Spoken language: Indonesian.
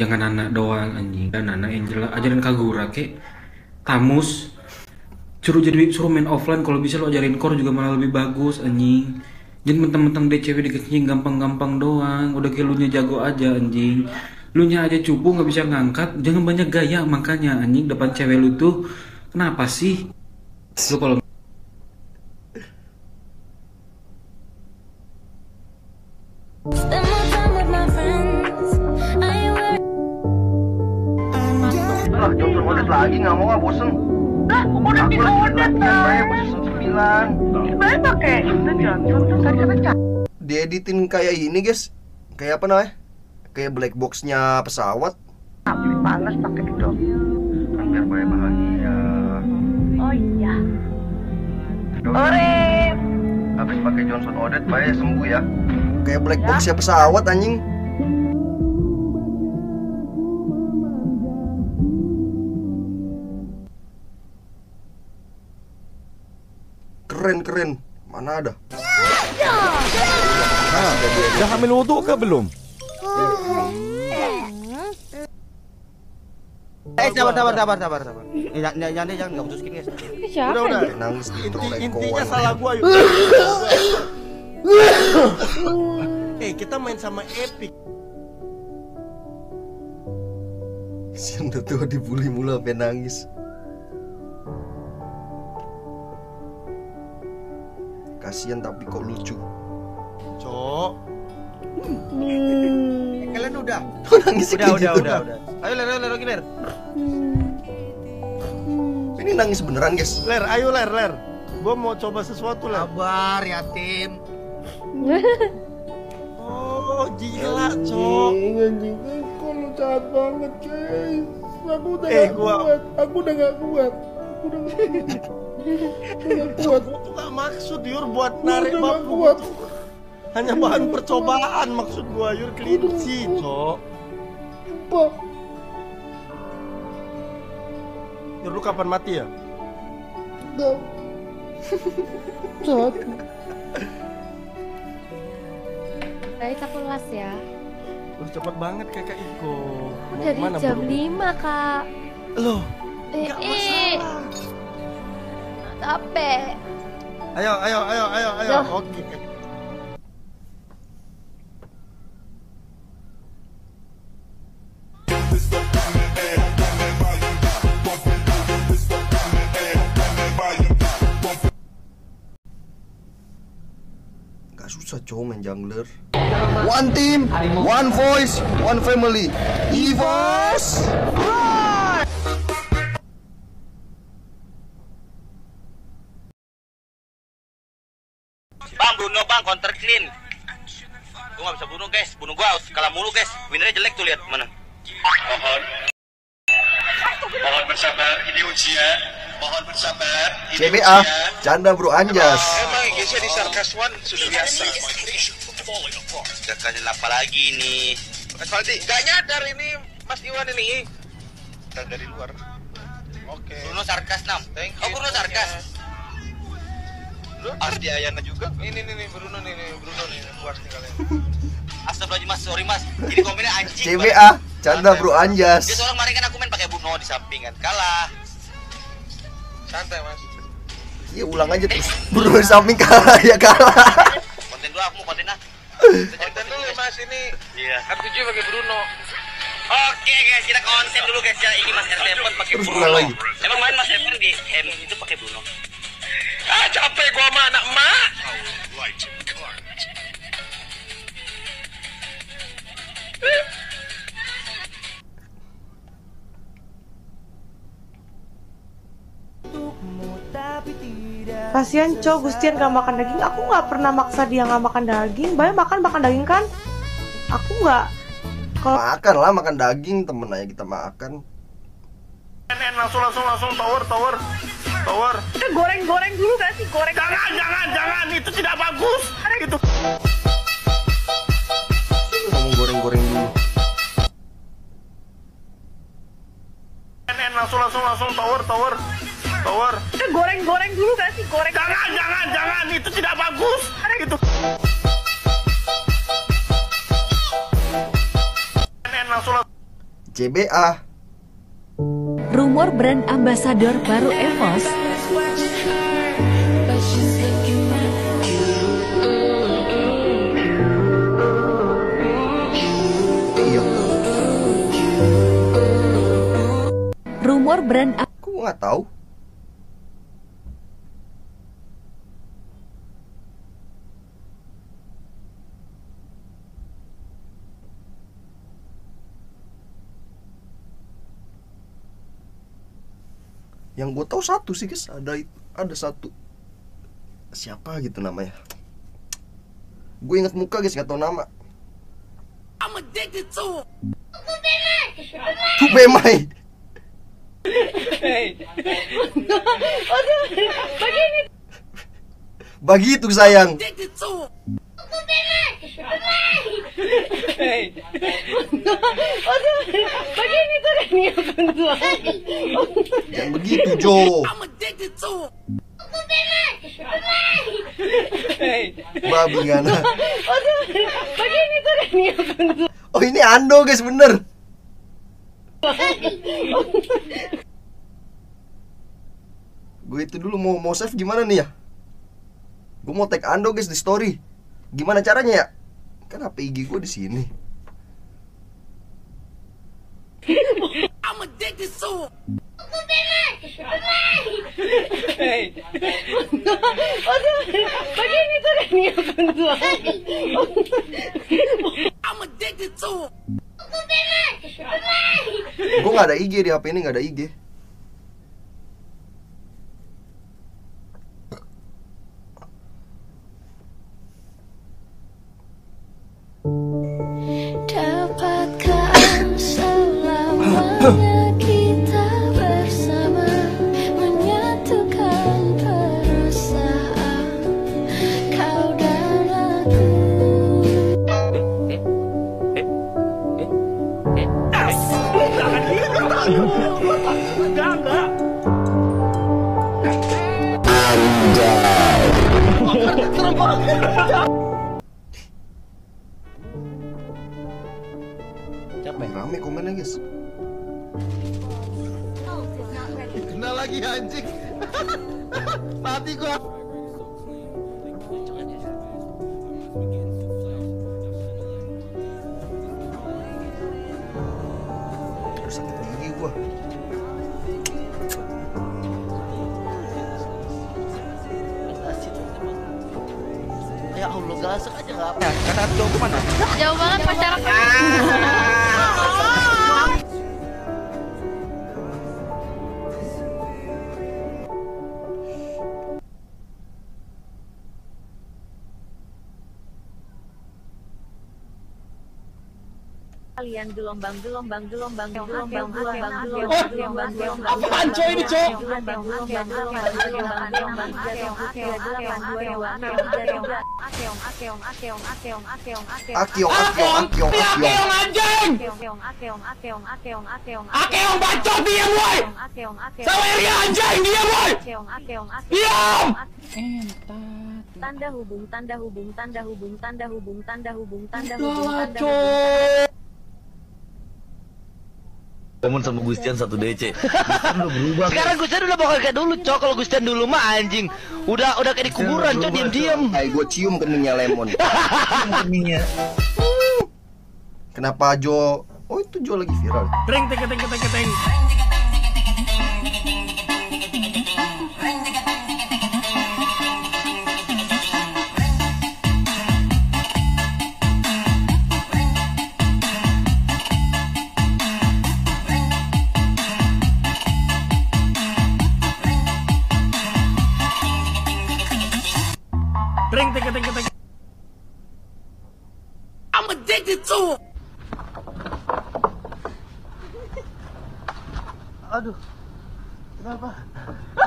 Jangan anak doang anjing, dan anak Angela ajarin Kagura kek, Tamus, suruh jadi suruh main offline. Kalau bisa lo ajarin core juga malah lebih bagus anjing. Jangan mentang-mentang DCW dikecing gampang-gampang doang, udah kayak lu nya jago aja anjing. Lu nya aja cupu nggak bisa ngangkat, jangan banyak gaya makanya anjing depan cewek lu tuh. Kenapa sih? Lu kalau lagi nggak mau nggak bosen lah udah bisa Odette lah bosen 9 sebenernya pake itu Johnson terus tadi kata dieditin kayak ini guys, kayak apa namanya, kayak black boxnya pesawat tapi panas pakai itu kan biar boleh bahagia. Oh iya ore habis pakai Johnson Odette baik sembuh ya, kayak black boxnya pesawat anjing. Keren-keren, mana ada? Nah, udah hamil wudhu ke belum? Sabar. Jangan nggak putuskin guys. Udah nangis gitu. Intinya salah gua yuk. Kita main sama Epic. Si Ando tuh dibully mulu sampai nangis. Kasian tapi kok lucu. Cok. Kalian udah. Nangis kayak gitu. Udah. Ayo ler lagi ler. Ini nangis beneran, guys. Ler, ayo ler. Gua mau coba sesuatu, ler. Sabar, yatim. Oh, gila, Cok. Anjing, kok lu jahat banget, guys. Aku udah gak kuat. Kuat. Itu gak maksud Yur buat narik bapak. Hanya bahan percobaan maksud gua Yur, kelinci Cok. Yur lu kapan mati ya? Cok. Guys aku las ya. Lu cepet banget kakak Iko. Dari jam 5 kak. Loh gak masalah. Capek. Ayo. Oke. Gak susah cowok main jungler. One team, one voice, one family. Evos. Bang Bruno bang counter clean. Gua nggak bisa bunuh guys, bunuh gua kalah mulu guys. Winnernya jelek tuh lihat mana. Mohon bersabar, ini ujian. Mohon bersabar, ini CBA, ujian. Canda bro anjas. Emang guysnya di Sarkaswan sudah biasa. Jangan apa lagi nih. Mas Valdi, gak nyadar ini Mas Iwan ini. Kita dari luar. Oke. Bruno sarkas 6. Oh Bruno sarkas. Harus di Ayana juga. Ini Bruno nih puas nih kalian. Astagfirullahaladzim Mas, sorry Mas. Jadi komennya anjing. CBA, canda bro anjas. Dia seorang kemarin kan aku main pakai Bruno di sampingan kalah. Santai Mas. Iya ulang aja terus. Bruno di samping kalah ya kalah. Konten dulu aku mau konten ah. Konten dulu Mas ini. Iya. Aku juga pakai Bruno. Oke guys, kita konten dulu guys ya. Ini Mas Evan pakai Bruno. Emang main Mas Evan di M itu pakai Bruno. Ah capek gua sama anak emak. Kasian cow Gustian gak makan daging. Aku gak pernah maksa dia gak makan daging. Banyak makan daging kan. Aku gak kalo... Makan lah makan daging temen aja kita makan. Langsung tower. Kita goreng dulu gak sih? Goreng. Jangan itu tidak bagus. Itu. Ngomong goreng dulu. Langsung tower. Kita goreng dulu gak sih? Goreng. Jangan itu tidak bagus. Itu. JBA. Rumor brand ambasador baru Evos. Rumor brand aku nggak tahu. Yang gue tahu satu sih guys, ada satu siapa gitu namanya, gue inget muka guys, nggak tahu nama. I'm addicted to Tupemai. Bagi itu sayang. Jangan begitu, Jo. Babi ngana. Oh, ini Ando guys, bener. Gue itu dulu mau save gimana nih ya? Gue mau tag Ando guys di story. Gimana caranya ya? Kan HP IG gue di sini. Gue gak ada IG di HP ini, gak ada IG. Rame komennya guys. Kenal lagi anjing. Mati gua. Terus sakit gigi gua. Ya Allah, gasek aja enggak apa-apa. Kata jauh ke mana? Jauh banget pacaran. Kalian gelombang. Apaan coy ini coy? Akeong bacot diam woy! Saweria anjing diam woy! Diam! Tanda hubung. Lemon sama Gustian satu DC. Sekarang Gustian udah bakal kayak dulu, cok. Kalau Gustian dulu mah anjing, udah kayak di kuburan, cok, diam-diam. Ayo gue cium keningnya Lemon. Keningnya. Kenapa Jo? Oh itu Jo lagi viral. Ring ting. I'm addicted to it. Aduh, kenapa?